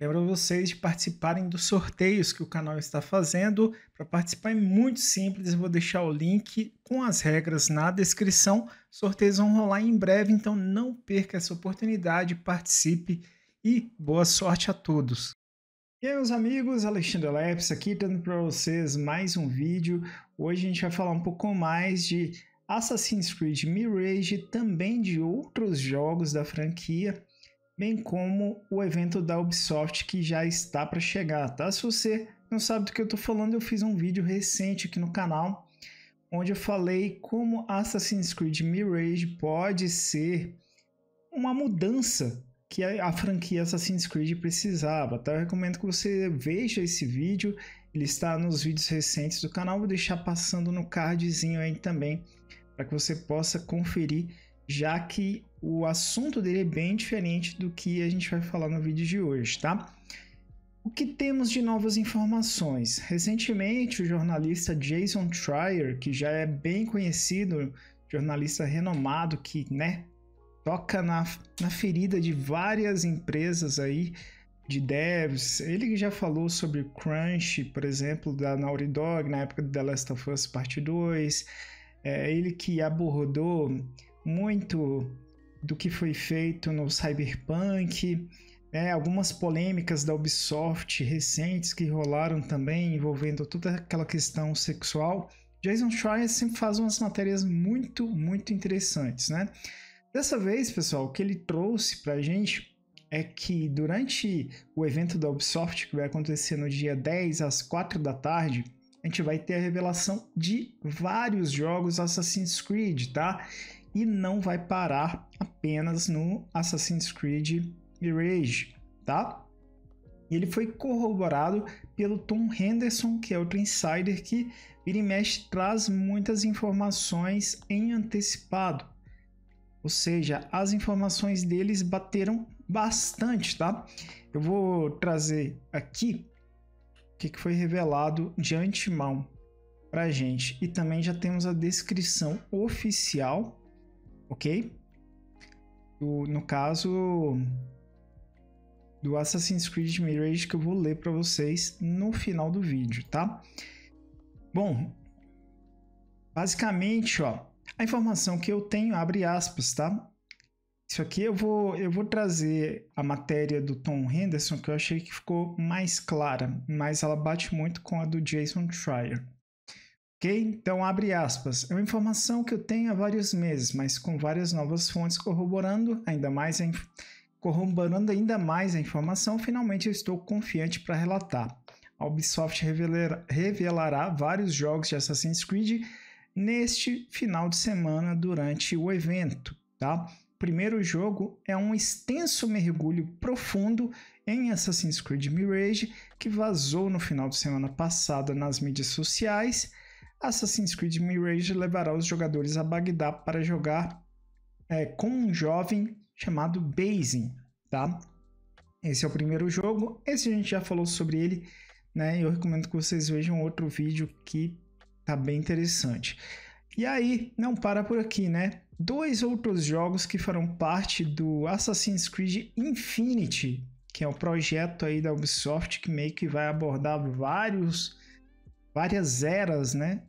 Lembro vocês de participarem dos sorteios que o canal está fazendo. Para participar é muito simples, eu vou deixar o link com as regras na descrição. Sorteios vão rolar em breve, então não perca essa oportunidade, participe e boa sorte a todos. E aí, meus amigos, Alexandre Leps aqui, dando para vocês mais um vídeo. Hoje a gente vai falar um pouco mais de Assassin's Creed Mirage, também de outros jogos da franquia, bem como o evento da Ubisoft que já está para chegar, tá? Se você não sabe do que eu estou falando, eu fiz um vídeo recente aqui no canal, onde eu falei como Assassin's Creed Mirage pode ser uma mudança que a franquia Assassin's Creed precisava, tá? Eu recomendo que você veja esse vídeo, ele está nos vídeos recentes do canal, vou deixar passando no cardzinho aí também, para que você possa conferir, já que o assunto dele é bem diferente do que a gente vai falar no vídeo de hoje, tá? O que temos de novas informações? Recentemente, o jornalista Jason Schreier, que já é bem conhecido, jornalista renomado que, né, toca na ferida de várias empresas aí de devs, ele já falou sobre o crunch, por exemplo, da Naughty Dog na época do The Last of Us Parte 2, ele que abordou muito do que foi feito no Cyberpunk, né? Algumas polêmicas da Ubisoft recentes que rolaram também, envolvendo toda aquela questão sexual. Jason Schreier sempre faz umas matérias muito interessantes, né? Dessa vez, pessoal, o que ele trouxe pra gente é que durante o evento da Ubisoft, que vai acontecer no dia 10 às 4 da tarde, a gente vai ter a revelação de vários jogos Assassin's Creed, tá? E não vai parar apenas no Assassin's Creed Mirage, tá? E ele foi corroborado pelo Tom Henderson, que é outro insider que vira e mexe traz muitas informações em antecipado. Ou seja, as informações deles bateram bastante, tá? Eu vou trazer aqui o que foi revelado de antemão pra gente. E também já temos a descrição oficial, ok? No caso do Assassin's Creed Mirage, que eu vou ler para vocês no final do vídeo, tá? Bom, basicamente, ó, a informação que eu tenho, abre aspas, tá? Isso aqui eu vou trazer a matéria do Tom Henderson, que eu achei que ficou mais clara, mas ela bate muito com a do Jason Schreier. Ok? Então, abre aspas. É uma informação que eu tenho há vários meses, mas com várias novas fontes corroborando ainda mais a informação, finalmente eu estou confiante para relatar. A Ubisoft revelará vários jogos de Assassin's Creed neste final de semana durante o evento, tá? O primeiro jogo é um extenso mergulho profundo em Assassin's Creed Mirage, que vazou no final de semana passada nas mídias sociais. Assassin's Creed Mirage levará os jogadores a Bagdá para jogar com um jovem chamado Basim, tá? Esse é o primeiro jogo, esse a gente já falou sobre ele, né? Eu recomendo que vocês vejam outro vídeo que tá bem interessante. E aí, não para por aqui, né? Dois outros jogos que farão parte do Assassin's Creed Infinity, que é um projeto aí da Ubisoft que meio que vai abordar várias eras, né,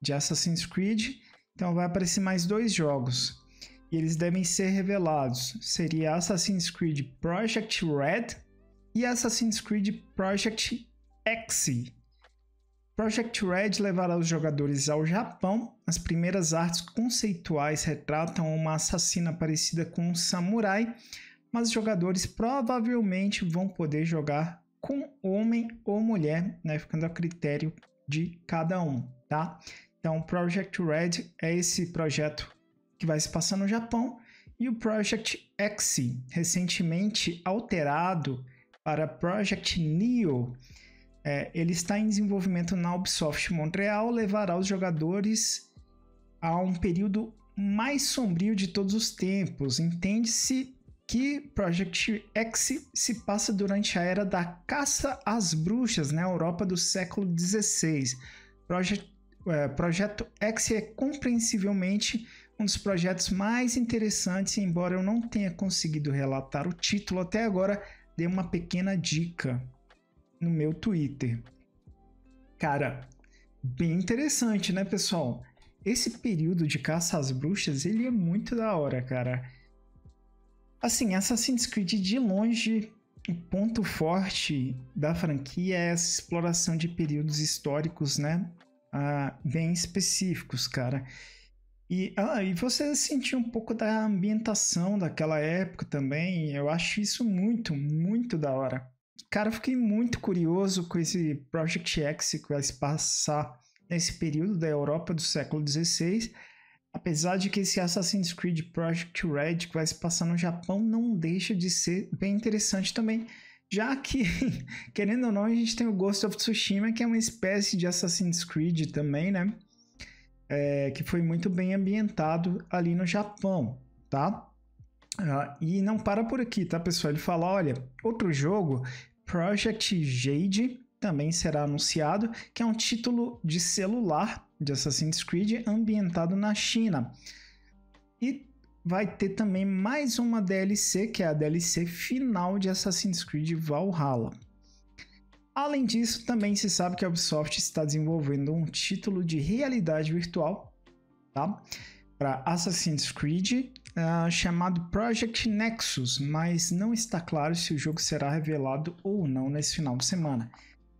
de Assassin's Creed. Então vai aparecer mais dois jogos e eles devem ser revelados. Seria Assassin's Creed Project Red e Assassin's Creed Project X. Project Red levará os jogadores ao Japão. As primeiras artes conceituais retratam uma assassina parecida com um samurai, mas os jogadores provavelmente vão poder jogar com homem ou mulher, né, ficando a critério de cada um, tá? Então, o Project Red é esse projeto que vai se passar no Japão e o Project X, recentemente alterado para Project Neo, ele está em desenvolvimento na Ubisoft Montreal, levará os jogadores a um período mais sombrio de todos os tempos. Entende-se que Project X se passa durante a era da caça às bruxas na Europa do século XVI. Projeto X é compreensivelmente um dos projetos mais interessantes, embora eu não tenha conseguido relatar o título até agora, dei uma pequena dica no meu Twitter. Cara, bem interessante, né, pessoal? Esse período de caça às bruxas, ele é muito da hora, cara. Assim, Assassin's Creed, de longe, o ponto forte da franquia é essa exploração de períodos históricos, né? Bem específicos, cara. E você sentiu um pouco da ambientação daquela época também. Eu acho isso muito da hora. Cara, eu fiquei muito curioso com esse Project X que vai se passar nesse período da Europa do século XVI. Apesar de que esse Assassin's Creed Project Red que vai se passar no Japão não deixa de ser bem interessante também. Já que, querendo ou não, a gente tem o Ghost of Tsushima, que é uma espécie de Assassin's Creed também, né? Que foi muito bem ambientado ali no Japão, tá? E não para por aqui, tá, pessoal? Ele fala, olha, outro jogo, Project Jade, também será anunciado, que é um título de celular de Assassin's Creed ambientado na China. E vai ter também mais uma DLC, que é a DLC final de Assassin's Creed Valhalla. Além disso, também se sabe que a Ubisoft está desenvolvendo um título de realidade virtual, tá? Para Assassin's Creed, chamado Project Nexus, mas não está claro se o jogo será revelado ou não nesse final de semana.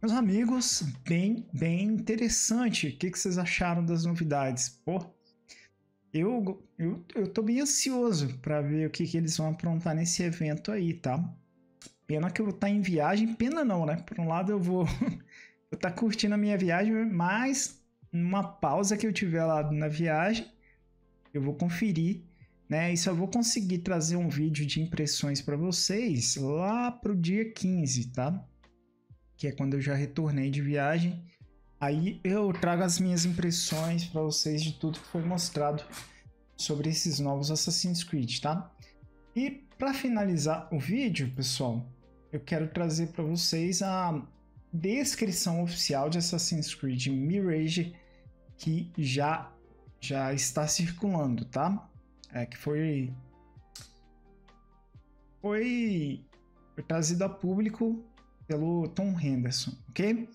Meus amigos, bem interessante. O que vocês acharam das novidades? Pô, eu tô bem ansioso para ver o que eles vão aprontar nesse evento aí, tá? Pena que eu vou estar em viagem, pena não, né? Por um lado eu vou estar curtindo a minha viagem, mas numa pausa que eu tiver lá na viagem, eu vou conferir, né? E só vou conseguir trazer um vídeo de impressões para vocês lá pro dia 15, tá? Que é quando eu já retornei de viagem. Aí eu trago as minhas impressões para vocês de tudo que foi mostrado sobre esses novos Assassin's Creed, tá? E para finalizar o vídeo, pessoal, eu quero trazer para vocês a descrição oficial de Assassin's Creed Mirage, que já está circulando, tá? Que foi trazido a público pelo Tom Henderson, ok?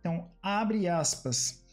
Então, abre aspas.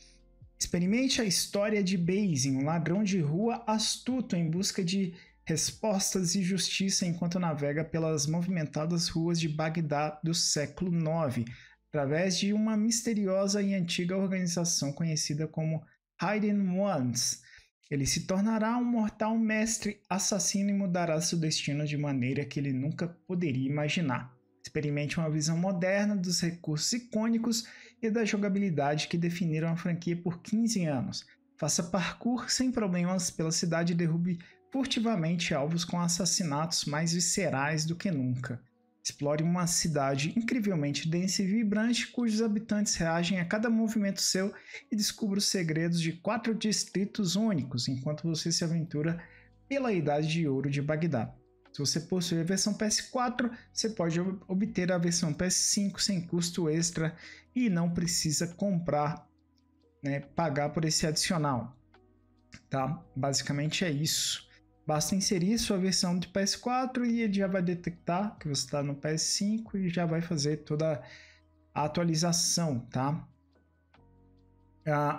Experimente a história de Basim, um ladrão de rua astuto em busca de respostas e justiça enquanto navega pelas movimentadas ruas de Bagdá do século IX, através de uma misteriosa e antiga organização conhecida como Hidden Ones. Ele se tornará um mortal mestre assassino e mudará seu destino de maneira que ele nunca poderia imaginar. Experimente uma visão moderna dos recursos icônicos e da jogabilidade que definiram a franquia por 15 anos. Faça parkour sem problemas pela cidade e derrube furtivamente alvos com assassinatos mais viscerais do que nunca. Explore uma cidade incrivelmente densa e vibrante, cujos habitantes reagem a cada movimento seu, e descubra os segredos de 4 distritos únicos, enquanto você se aventura pela Idade de Ouro de Bagdá. Se você possui a versão PS4, você pode obter a versão PS5 sem custo extra e não precisa comprar, né, pagar por esse adicional. Tá? Basicamente é isso. Basta inserir sua versão de PS4 e ele já vai detectar que você está no PS5 e já vai fazer toda a atualização, tá?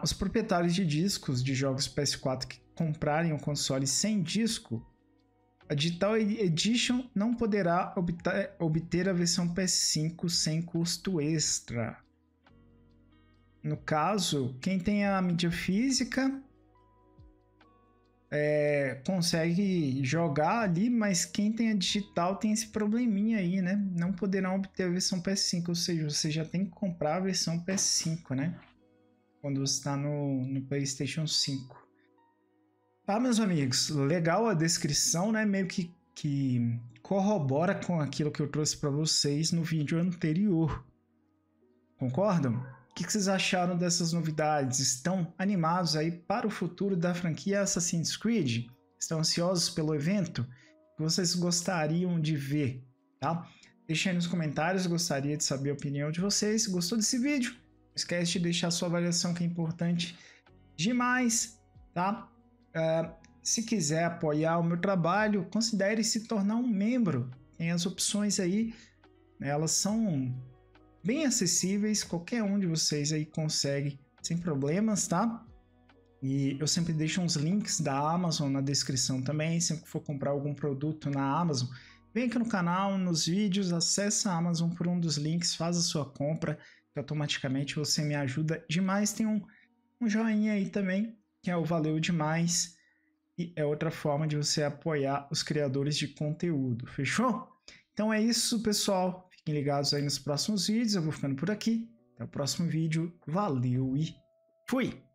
Os proprietários de discos de jogos PS4 que comprarem um console sem disco, a Digital Edition não poderá obter a versão PS5 sem custo extra. No caso, quem tem a mídia física consegue jogar ali, mas quem tem a digital tem esse probleminha aí, né? Não poderá obter a versão PS5, ou seja, você já tem que comprar a versão PS5, né? Quando você está no PlayStation 5. Tá, meus amigos, legal a descrição, né? Meio que corrobora com aquilo que eu trouxe para vocês no vídeo anterior. Concordam? O que vocês acharam dessas novidades? Estão animados aí para o futuro da franquia Assassin's Creed? Estão ansiosos pelo evento? O que vocês gostariam de ver, tá? Deixa aí nos comentários, gostaria de saber a opinião de vocês. Gostou desse vídeo? Não esquece de deixar sua avaliação, que é importante demais, tá? Se quiser apoiar o meu trabalho, considere se tornar um membro. Tem as opções aí Elas são bem acessíveis, qualquer um de vocês aí consegue sem problemas, tá? E eu sempre deixo uns links da Amazon na descrição também, sempre que for comprar algum produto na Amazon, vem aqui no canal, nos vídeos, acessa a Amazon por um dos links, faz a sua compra, que automaticamente você me ajuda demais. Tem um joinha aí também, que é o valeu demais, e é outra forma de você apoiar os criadores de conteúdo, fechou? Então é isso, pessoal, fiquem ligados aí nos próximos vídeos, eu vou ficando por aqui, até o próximo vídeo, valeu e fui!